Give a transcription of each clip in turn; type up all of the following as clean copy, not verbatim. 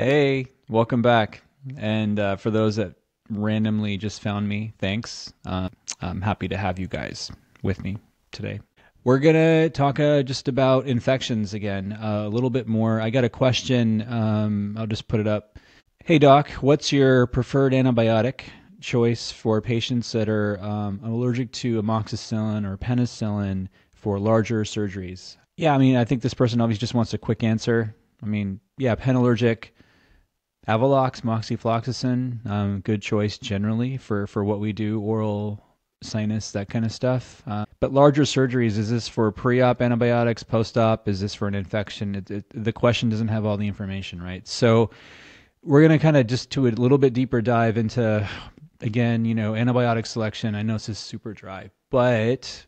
Hey, welcome back. And for those that randomly just found me, thanks. I'm happy to have you guys with me today. We're going to talk just about infections again, a little bit more. I got a question. I'll just put it up. Hey, doc, what's your preferred antibiotic choice for patients that are allergic to amoxicillin or penicillin for larger surgeries? Yeah, I mean, I think this person obviously just wants a quick answer. I mean, yeah, pen allergic. Avalox, moxifloxacin, good choice generally for what we do, oral, sinus, that kind of stuff. But larger surgeries, is this for pre-op antibiotics, post-op? Is this for an infection? The question doesn't have all the information, right? So we're going to kind of just do a little bit deeper dive into, again, you know, antibiotic selection. I know this is super dry, but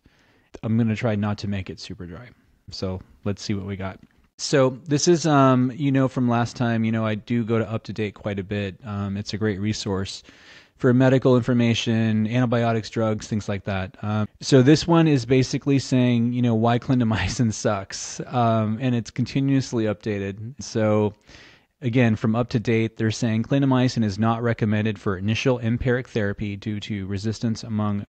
I'm going to try not to make it super dry. So let's see what we got. So this is, you know, from last time, you know, I do go to UpToDate quite a bit. It's a great resource for medical information, antibiotics, drugs, things like that. So this one is basically saying, you know, why clindamycin sucks, and it's continuously updated. So again, from UpToDate, they're saying clindamycin is not recommended for initial empiric therapy due to resistance among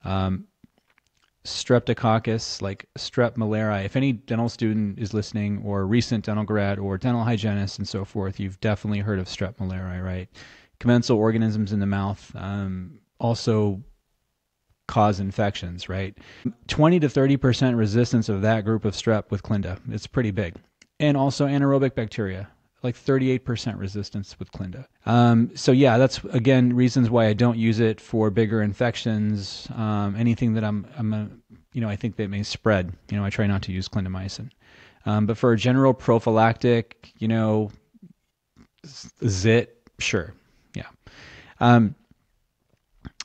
Streptococcus, like strep milleri. If any dental student is listening, or recent dental grad or dental hygienist and so forth, you've definitely heard of strep milleri, right? Commensal organisms in the mouth also cause infections, right? 20 to 30% resistance of that group of strep with clinda. It's pretty big. And also anaerobic bacteria, like 38% resistance with clinda. So yeah, that's, again, reasons why I don't use it for bigger infections, anything that I think that may spread. You know, I try not to use clindamycin. But for a general prophylactic, you know, zit, sure, yeah.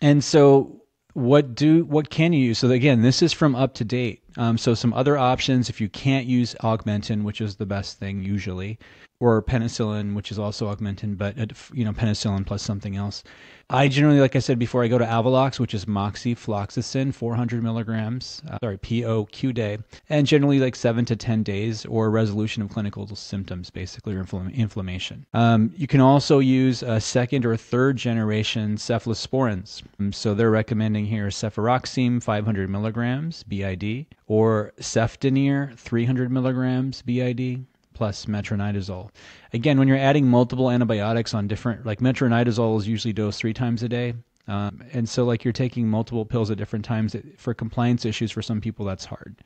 And so what can you use? So again, this is from UpToDate. So some other options, if you can't use Augmentin, which is the best thing usually, or penicillin, which is also Augmentin, but, you know, penicillin plus something else. I generally, like I said before, I go to Avalox, which is moxifloxacin, 400 milligrams, POQ day, and generally like 7 to 10 days, or resolution of clinical symptoms, basically, or inflammation. You can also use a second or third generation cephalosporins. So they're recommending here Cefuroxime, 500 milligrams, BID, or cefdinir, 300 milligrams, BID, plus metronidazole. Again, when you're adding multiple antibiotics on different, like metronidazole is usually dosed 3 times a day. And so like you're taking multiple pills at different times. For compliance issues for some people, that's hard.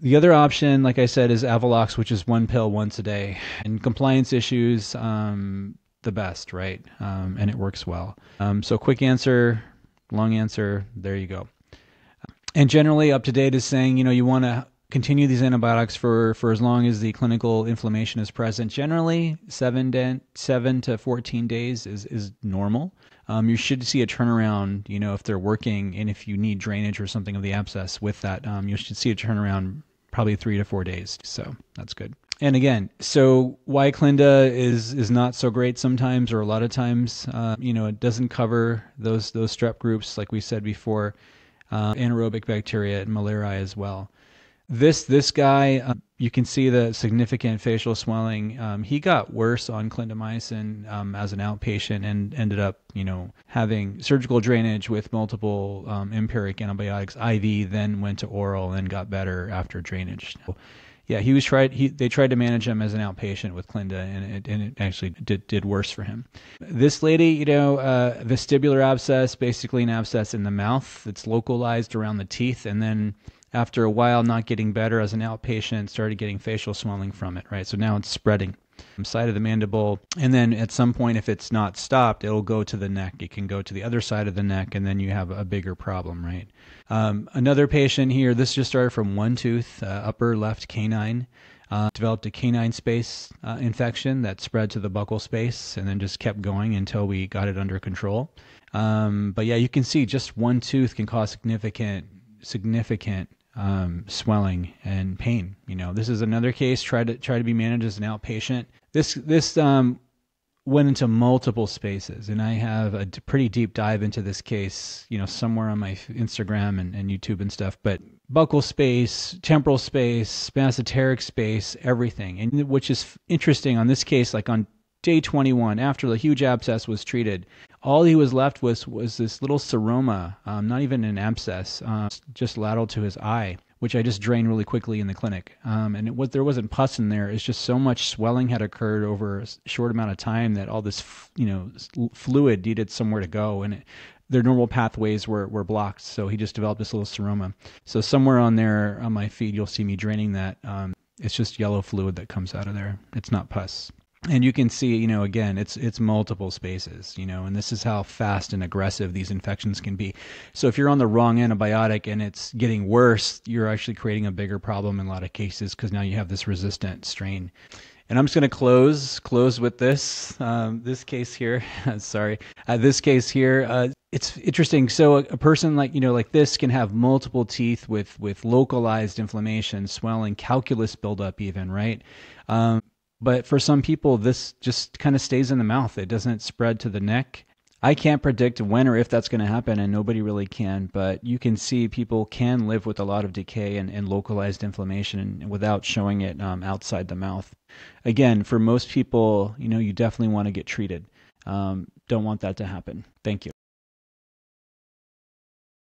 The other option, like I said, is Avalox, which is 1 pill once a day. And compliance issues, the best, right? And it works well. So quick answer, long answer, there you go. And generally UpToDate is saying, you know, you want to continue these antibiotics for as long as the clinical inflammation is present. Generally, 7 to 14 days is normal. You should see a turnaround, you know, if they're working, and if you need drainage or something of the abscess with that, you should see a turnaround probably 3 to 4 days. So that's good. And again, so why clinda is not so great sometimes, or a lot of times, you know, it doesn't cover those strep groups, like we said before, anaerobic bacteria and malaria as well. This guy, you can see the significant facial swelling. He got worse on clindamycin as an outpatient, and ended up, you know, having surgical drainage with multiple empiric antibiotics, IV, then went to oral, and got better after drainage. So, yeah, he was tried. They tried to manage him as an outpatient with clinda, and it actually did worse for him. This lady, you know, vestibular abscess, basically an abscess in the mouth. It's localized around the teeth, and then, after a while, not getting better as an outpatient, started getting facial swelling from it, right? So now it's spreading side of the mandible. And then at some point, if it's not stopped, it'll go to the neck. It can go to the other side of the neck, and then you have a bigger problem, right? Another patient here, this just started from one tooth, upper left canine, developed a canine space infection that spread to the buccal space, and then just kept going until we got it under control. But yeah, you can see just one tooth can cause significant swelling and pain. You know, this is another case try to be managed as an outpatient. This went into multiple spaces, and I have a pretty deep dive into this case, you know, somewhere on my Instagram and YouTube and stuff. But buccal space, temporal space, masseteric space, everything. And which is interesting on this case, like on Day 21, after the huge abscess was treated, all he was left with was this little seroma, not even an abscess, just lateral to his eye, which I just drained really quickly in the clinic. And there wasn't pus in there. It's just so much swelling had occurred over a short amount of time that all this, fluid needed somewhere to go, and their normal pathways were blocked. So he just developed this little seroma. So somewhere on there on my feed, you'll see me draining that. It's just yellow fluid that comes out of there. It's not pus. And you can see, again, it's multiple spaces, and this is how fast and aggressive these infections can be. So if you're on the wrong antibiotic and it's getting worse, you're actually creating a bigger problem in a lot of cases because now you have this resistant strain. And I'm just going to close with this, this case here. Sorry, this case here. It's interesting. So a person like this can have multiple teeth with localized inflammation, swelling, calculus buildup even, right? But for some people, this just kind of stays in the mouth. It doesn't spread to the neck. I can't predict when or if that's going to happen, and nobody really can, but you can see people can live with a lot of decay and localized inflammation without showing it outside the mouth. Again, for most people, you definitely want to get treated. Don't want that to happen. Thank you.